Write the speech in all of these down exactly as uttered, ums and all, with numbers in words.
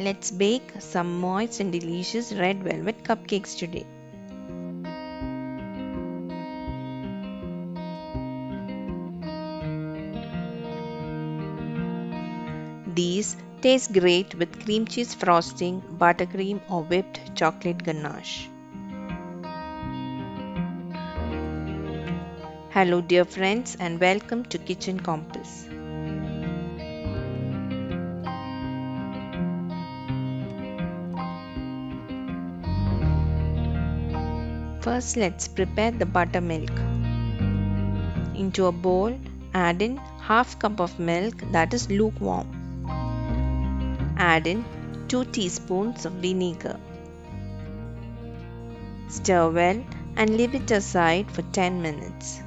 Let's bake some moist and delicious red velvet cupcakes today. These taste great with cream cheese frosting, buttercream or whipped chocolate ganache. Hello dear friends, and welcome to Kitchen Compass. First, let's prepare the buttermilk. Into a bowl, add in half cup of milk that is lukewarm. Add in two teaspoons of vinegar. Stir well and leave it aside for ten minutes.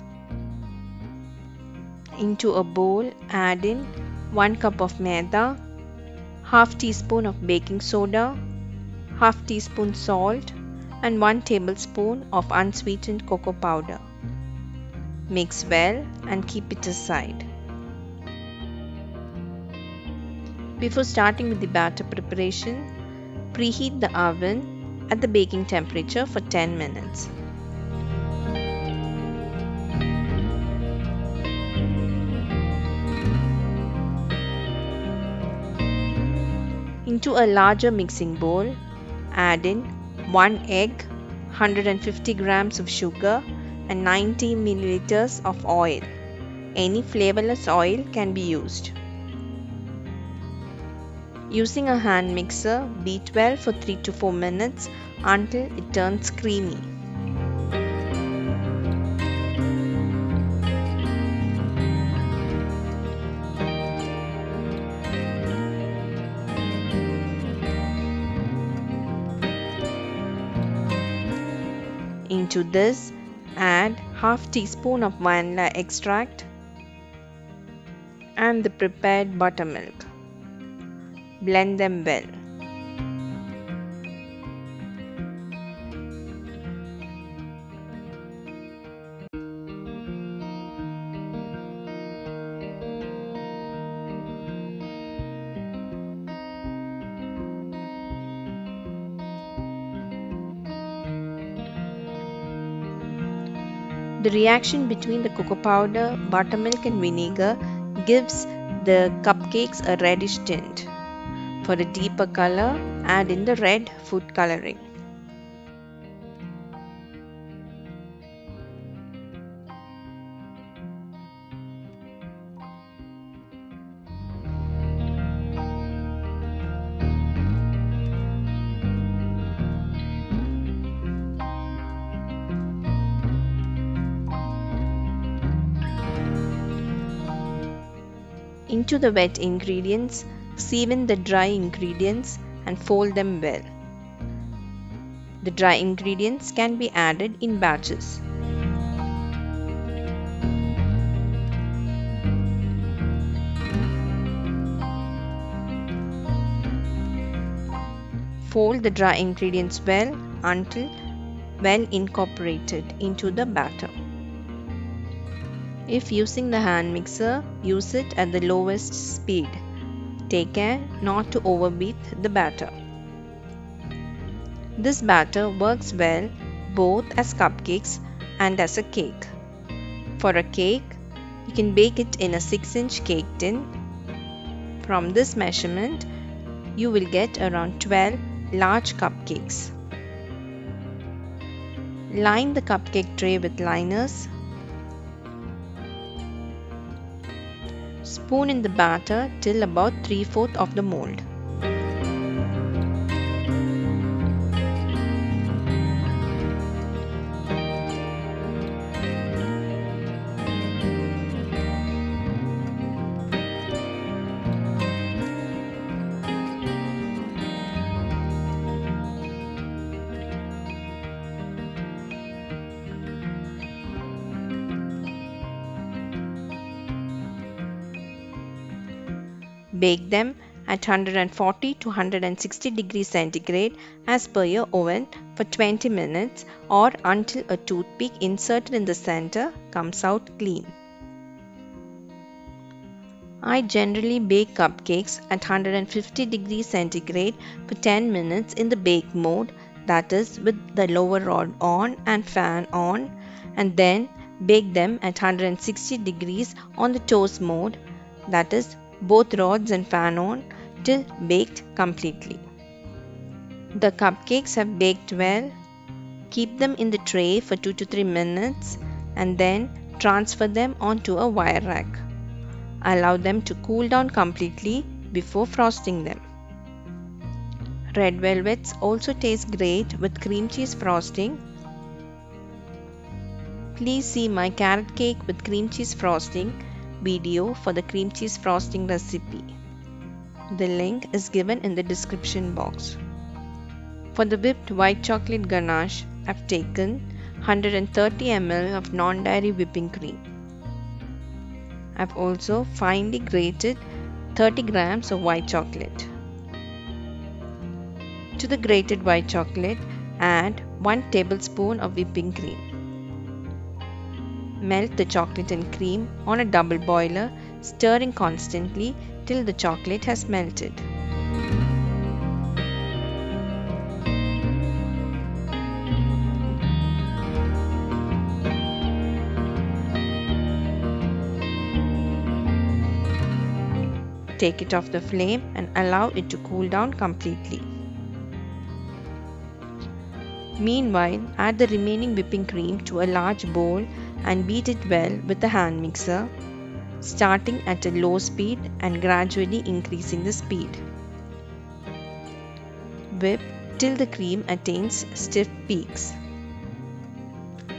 Into a bowl, add in one cup of maida, half teaspoon of baking soda, half teaspoon salt, and one tablespoon of unsweetened cocoa powder. Mix well and keep it aside. Before starting with the batter preparation, preheat the oven at the baking temperature for ten minutes. Into a larger mixing bowl, add in one egg, one hundred fifty grams of sugar and ninety milliliters of oil. Any flavorless oil can be used. Using a hand mixer, beat well for three to four minutes until it turns creamy. Into this, add half teaspoon of vanilla extract and the prepared buttermilk. Blend them well. The reaction between the cocoa powder, buttermilk and vinegar gives the cupcakes a reddish tint. For a deeper color, add in the red food coloring. Into the wet ingredients, sieve in the dry ingredients and fold them well. The dry ingredients can be added in batches. Fold the dry ingredients well until well incorporated into the batter. If using the hand mixer, use it at the lowest speed. Take care not to overbeat the batter. This batter works well both as cupcakes and as a cake. For a cake, you can bake it in a six inch cake tin. From this measurement, you will get around twelve large cupcakes. Line the cupcake tray with liners. Spoon in the batter till about three fourths of the mold. Bake them at one hundred forty to one hundred sixty degrees centigrade as per your oven for twenty minutes or until a toothpick inserted in the center comes out clean. I generally bake cupcakes at one hundred fifty degrees centigrade for ten minutes in the bake mode, that is with the lower rod on and fan on, and then bake them at one hundred sixty degrees on the toast mode, that is both rods and fan on, till baked completely. The cupcakes have baked well. Keep them in the tray for two to three minutes and then transfer them onto a wire rack. Allow them to cool down completely before frosting them. Red velvets also taste great with cream cheese frosting. Please see my carrot cake with cream cheese frosting video for the cream cheese frosting recipe. The link is given in the description box. For the whipped white chocolate ganache, I've taken one hundred thirty milliliters of non-dairy whipping cream. I've also finely grated thirty grams of white chocolate. To the grated white chocolate, add one tablespoon of whipping cream. Melt the chocolate and cream on a double boiler, stirring constantly till the chocolate has melted. Take it off the flame and allow it to cool down completely. Meanwhile, add the remaining whipping cream to a large bowl and beat it well with a hand mixer, starting at a low speed and gradually increasing the speed. Whip till the cream attains stiff peaks.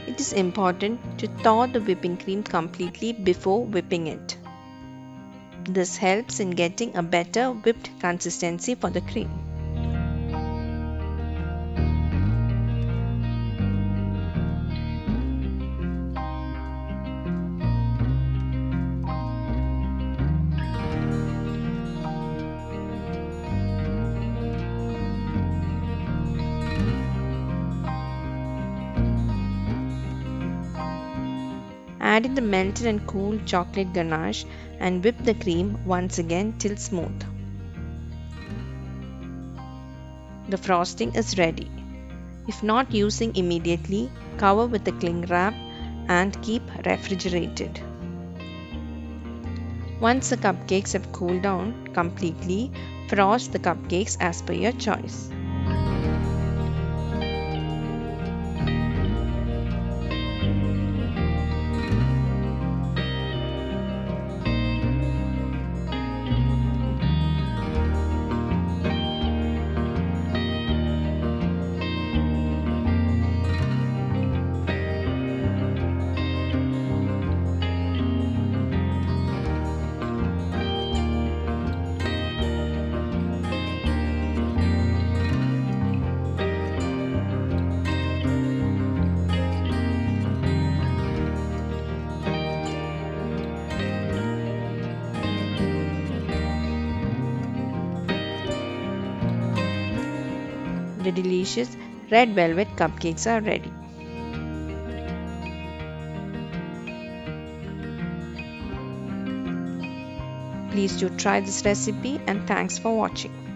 It is important to thaw the whipping cream completely before whipping it. This helps in getting a better whipped consistency for the cream. Add in the melted and cooled chocolate ganache and whip the cream once again till smooth. The frosting is ready. If not using immediately, cover with a cling wrap and keep refrigerated. Once the cupcakes have cooled down completely, frost the cupcakes as per your choice. The delicious red velvet cupcakes are ready. Please do try this recipe and thanks for watching.